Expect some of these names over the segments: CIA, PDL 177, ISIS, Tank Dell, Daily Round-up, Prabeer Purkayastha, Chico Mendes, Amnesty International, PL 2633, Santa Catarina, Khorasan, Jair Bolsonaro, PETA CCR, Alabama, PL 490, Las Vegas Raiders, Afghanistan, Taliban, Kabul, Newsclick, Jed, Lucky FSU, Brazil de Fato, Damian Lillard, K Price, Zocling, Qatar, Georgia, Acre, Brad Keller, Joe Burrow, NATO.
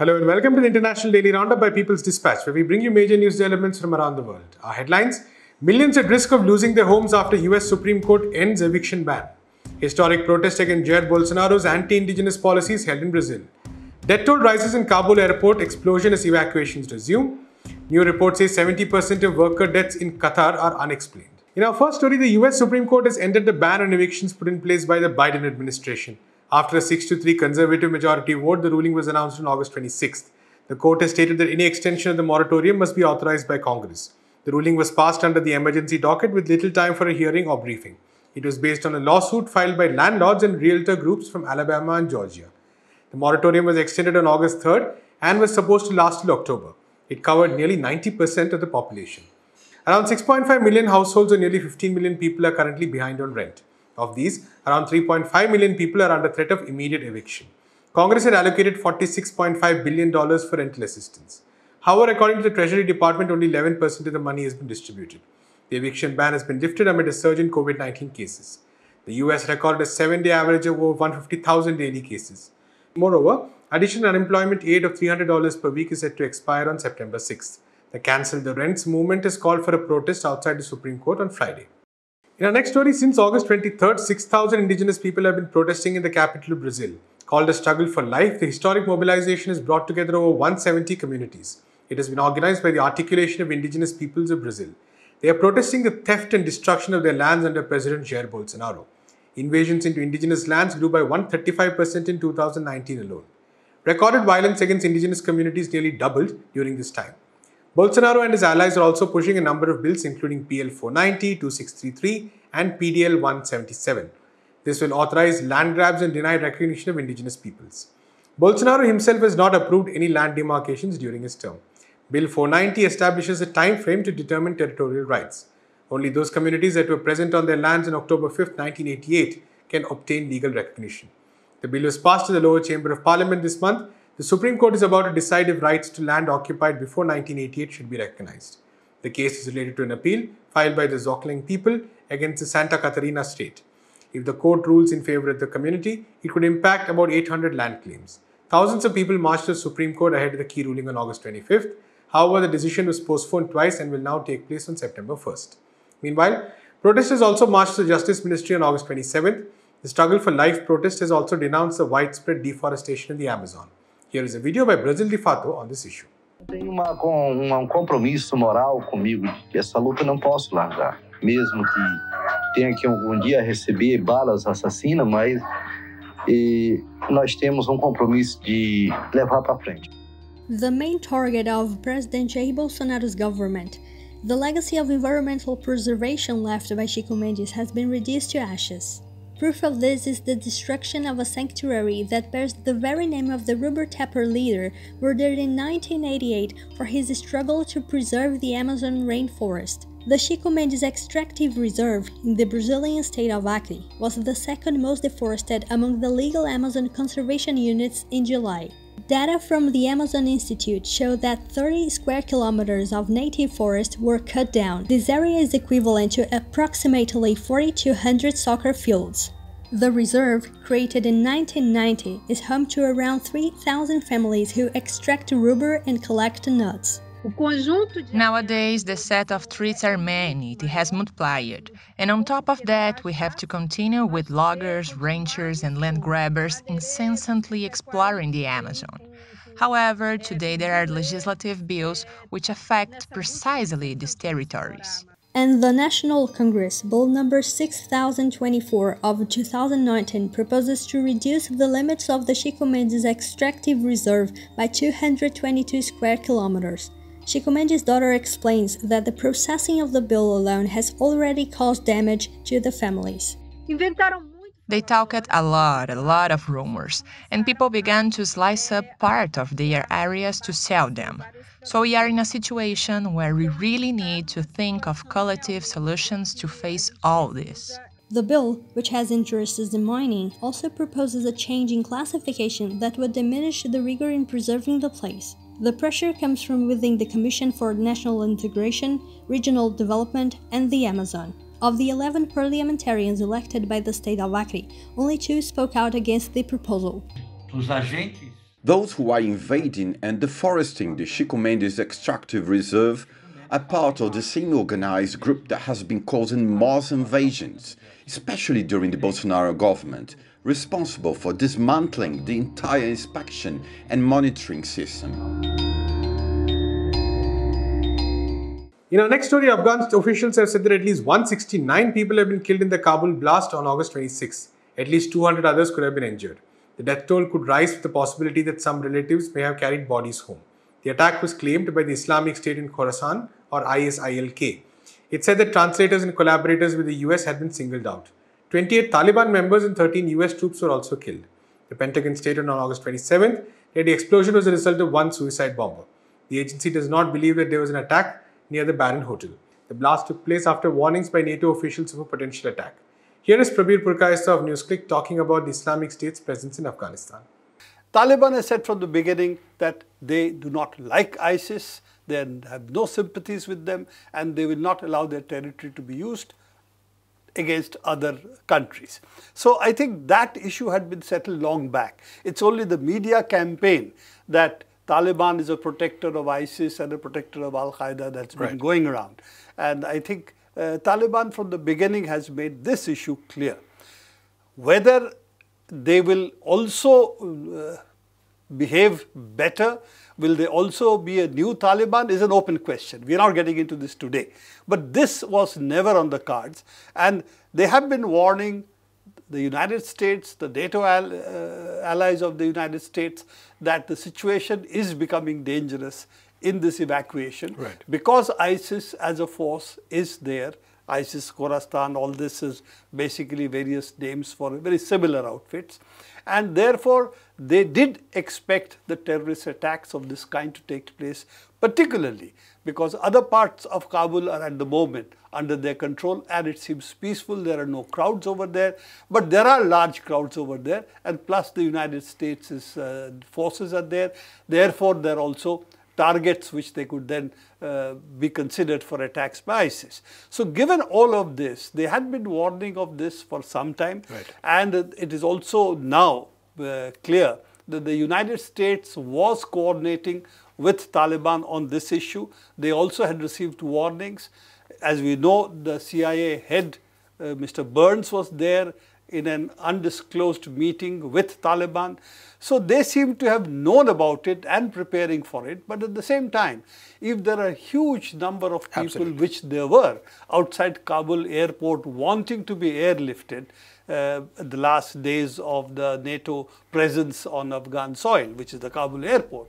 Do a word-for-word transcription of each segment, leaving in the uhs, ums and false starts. Hello and welcome to the International Daily Roundup by People's Dispatch, where we bring you major news developments from around the world. Our headlines: millions at risk of losing their homes after U S Supreme Court ends eviction ban. Historic protest against Jair Bolsonaro's anti-indigenous policies held in Brazil. Death toll rises in Kabul airport, explosion as evacuations resume. New report says seventy percent of worker deaths in Qatar are unexplained. In our first story, the U S Supreme Court has ended the ban on evictions put in place by the Biden administration. After a six to three conservative majority vote, the ruling was announced on August twenty-sixth. The court has stated that any extension of the moratorium must be authorized by Congress. The ruling was passed under the emergency docket with little time for a hearing or briefing. It was based on a lawsuit filed by landlords and realtor groups from Alabama and Georgia. The moratorium was extended on August third and was supposed to last till October. It covered nearly ninety percent of the population. Around six point five million households or nearly fifteen million people are currently behind on rent. Of these, around three point five million people are under threat of immediate eviction. Congress had allocated forty-six point five billion dollars for rental assistance. However, according to the Treasury Department, only eleven percent of the money has been distributed. The eviction ban has been lifted amid a surge in COVID nineteen cases. The U S recorded a seven-day average of over one hundred fifty thousand daily cases. Moreover, additional unemployment aid of three hundred dollars per week is set to expire on September sixth. The Cancel the Rents movement has called for a protest outside the Supreme Court on Friday. In our next story, since August twenty-third, six thousand indigenous people have been protesting in the capital of Brazil. Called a struggle for life, the historic mobilization has brought together over one hundred seventy communities. It has been organized by the Articulation of Indigenous Peoples of Brazil. They are protesting the theft and destruction of their lands under President Jair Bolsonaro. Invasions into indigenous lands grew by one hundred thirty-five percent in two thousand nineteen alone. Recorded violence against indigenous communities nearly doubled during this time. Bolsonaro and his allies are also pushing a number of bills including P L four ninety, twenty-six thirty-three and P D L one seventy-seven. This will authorize land grabs and deny recognition of indigenous peoples. Bolsonaro himself has not approved any land demarcations during his term. Bill four ninety establishes a time frame to determine territorial rights. Only those communities that were present on their lands on October fifth, nineteen eighty-eight can obtain legal recognition. The bill was passed to the lower chamber of parliament this month. The Supreme Court is about to decide if rights to land occupied before nineteen eighty-eight should be recognized. The case is related to an appeal filed by the Zocling people against the Santa Catarina state. If the court rules in favor of the community, it could impact about eight hundred land claims. Thousands of people marched to the Supreme Court ahead of the key ruling on August twenty-fifth. However, the decision was postponed twice and will now take place on September first. Meanwhile, protesters also marched to the Justice Ministry on August twenty-seventh. The Struggle for Life protest has also denounced the widespread deforestation in the Amazon. Here is a video by Brazil de Fato on this issue. Tem uma, uma, um compromisso moral comigo que essa luta não posso largar, mesmo que tenha que algum dia receber balas assassinas, mas e, nós temos um compromisso de levar para frente. The main target of President Jair Bolsonaro's government, the legacy of environmental preservation left by Chico Mendes, has been reduced to ashes. Proof of this is the destruction of a sanctuary that bears the very name of the rubber tapper leader murdered in nineteen eighty-eight for his struggle to preserve the Amazon rainforest. The Chico Mendes extractive reserve in the Brazilian state of Acre was the second most deforested among the legal Amazon conservation units in July. Data from the Amazon Institute show that thirty square kilometers of native forest were cut down. This area is equivalent to approximately four thousand two hundred soccer fields. The reserve, created in nineteen ninety, is home to around three thousand families who extract rubber and collect nuts. Nowadays, the set of trees are many, it has multiplied, and on top of that we have to continue with loggers, ranchers and land grabbers incessantly exploring the Amazon. However, today there are legislative bills which affect precisely these territories. And the National Congress, Bill number six thousand twenty-four of two thousand nineteen, proposes to reduce the limits of the Chico Mendes extractive reserve by two hundred twenty-two square kilometers. Chico Mendes' daughter explains that the processing of the bill alone has already caused damage to the families. They talked a lot, a lot of rumors, and people began to slice up part of their areas to sell them. So we are in a situation where we really need to think of collective solutions to face all this. The bill, which has interests in mining, also proposes a change in classification that would diminish the rigor in preserving the place. The pressure comes from within the Commission for National Integration, Regional Development and the Amazon. Of the eleven parliamentarians elected by the state of Acre, only two spoke out against the proposal. Those who are invading and deforesting the Chico Mendes extractive reserve are part of the same organized group that has been causing mass invasions, especially during the Bolsonaro government, responsible for dismantling the entire inspection and monitoring system. In our next story, Afghan officials have said that at least one hundred sixty-nine people have been killed in the Kabul blast on August twenty-sixth. At least two hundred others could have been injured. The death toll could rise with the possibility that some relatives may have carried bodies home. The attack was claimed by the Islamic State in Khorasan, or I S I L K. It said that translators and collaborators with the U S had been singled out. twenty-eight Taliban members and thirteen U S troops were also killed. The Pentagon stated on August twenty-seventh that the explosion was the result of one suicide bomber. The agency does not believe that there was an attack near the Baron Hotel. The blast took place after warnings by NATO officials of a potential attack. Here is Prabeer Purkayastha of Newsclick talking about the Islamic State's presence in Afghanistan. Taliban has said from the beginning that they do not like ISIS, they have no sympathies with them, and they will not allow their territory to be used against other countries. So I think that issue had been settled long back. It's only the media campaign that Taliban is a protector of ISIS and a protector of Al-Qaeda that's been right. going around. And I think uh, Taliban from the beginning has made this issue clear. Whether they will also uh, behave better, will they also be a new Taliban is an open question. We're not getting into this today. But this was never on the cards. And they have been warning the United States, the NATO al uh, allies of the United States, that the situation is becoming dangerous in this evacuation right. because ISIS as a force is there. ISIS, Khorasan, all this is basically various names for very similar outfits. And therefore, they did expect the terrorist attacks of this kind to take place, particularly because other parts of Kabul are at the moment under their control and it seems peaceful. There are no crowds over there, but there are large crowds over there, and plus the United States' uh, forces are there. Therefore, there are also targets which they could then uh, be considered for attacks by ISIS. So given all of this, they had been warning of this for some time, right. and it is also now uh, clear that the United States was coordinating with Taliban on this issue. They also had received warnings. As we know, the C I A head, uh, Mister Burns, was there in an undisclosed meeting with Taliban. So they seem to have known about it and preparing for it. But at the same time, if there are a huge number of people, Absolutely. which there were, outside Kabul airport wanting to be airlifted, uh, the last days of the NATO presence on Afghan soil, which is the Kabul airport,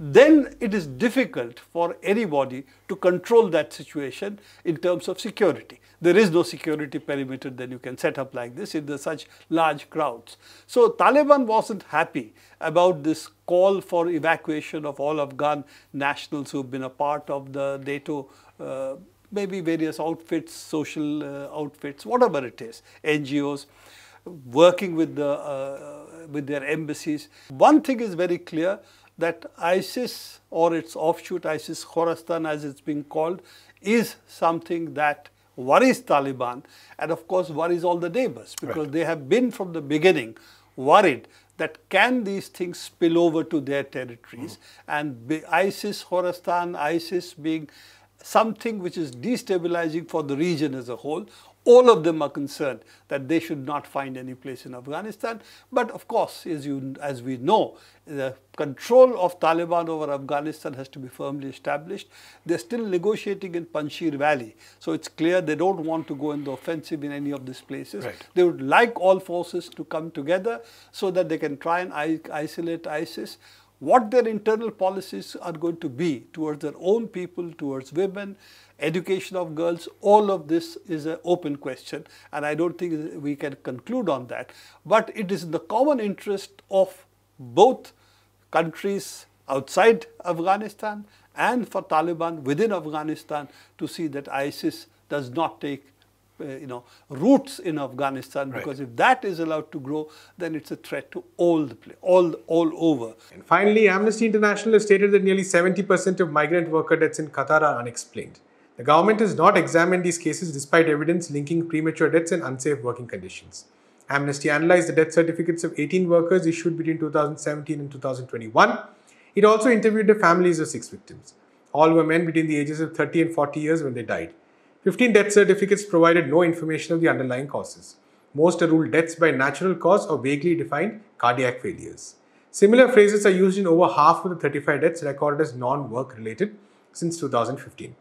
then it is difficult for anybody to control that situation in terms of security. There is no security perimeter that you can set up like this if there are such large crowds. So Taliban wasn't happy about this call for evacuation of all Afghan nationals who have been a part of the NATO, uh, maybe various outfits, social uh, outfits, whatever it is, N G Os, working with, the, uh, with their embassies. One thing is very clear, that ISIS or its offshoot, ISIS Khorasan as it's being called, is something that worries Taliban and of course worries all the neighbors, because right. they have been from the beginning worried that can these things spill over to their territories, mm-hmm. and be ISIS Khorasan, ISIS being something which is destabilizing for the region as a whole. All of them are concerned that they should not find any place in Afghanistan. But of course, as, you, as we know, the control of Taliban over Afghanistan has to be firmly established. They're still negotiating in Panjshir Valley. So it's clear they don't want to go in the offensive in any of these places. Right. They would like all forces to come together so that they can try and isolate ISIS. What their internal policies are going to be towards their own people, towards women, education of girls, all of this is an open question, and I don't think we can conclude on that. But it is in the common interest of both countries outside Afghanistan and for Taliban within Afghanistan to see that ISIS does not take Uh, you know, roots in Afghanistan, right. because if that is allowed to grow, then it's a threat to all the place, all, all over. And finally, Amnesty International has stated that nearly seventy percent of migrant worker deaths in Qatar are unexplained. The government has not examined these cases despite evidence linking premature deaths and unsafe working conditions. Amnesty analyzed the death certificates of eighteen workers issued between two thousand seventeen and two thousand twenty-one. It also interviewed the families of six victims. All were men between the ages of thirty and forty years when they died. fifteen death certificates provided no information of the underlying causes. Most are ruled deaths by natural cause or vaguely defined cardiac failures. Similar phrases are used in over half of the thirty-five deaths recorded as non-work related since two thousand fifteen.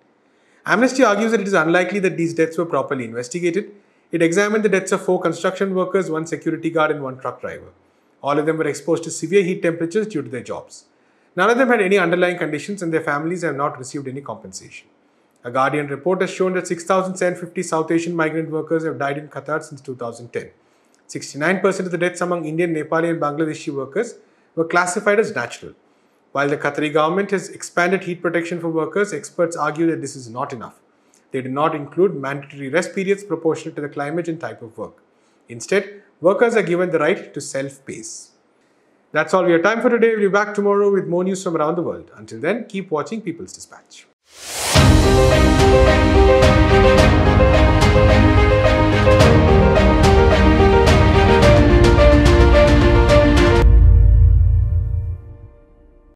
Amnesty argues that it is unlikely that these deaths were properly investigated. It examined the deaths of four construction workers, one security guard and one truck driver. All of them were exposed to severe heat temperatures due to their jobs. None of them had any underlying conditions and their families have not received any compensation. A Guardian report has shown that six thousand seven hundred fifty South Asian migrant workers have died in Qatar since two thousand ten. sixty-nine percent of the deaths among Indian, Nepali and Bangladeshi workers were classified as natural. While the Qatari government has expanded heat protection for workers, experts argue that this is not enough. They do not include mandatory rest periods proportionate to the climate and type of work. Instead, workers are given the right to self-pace. That's all we have time for today. We'll be back tomorrow with more news from around the world. Until then, keep watching People's Dispatch.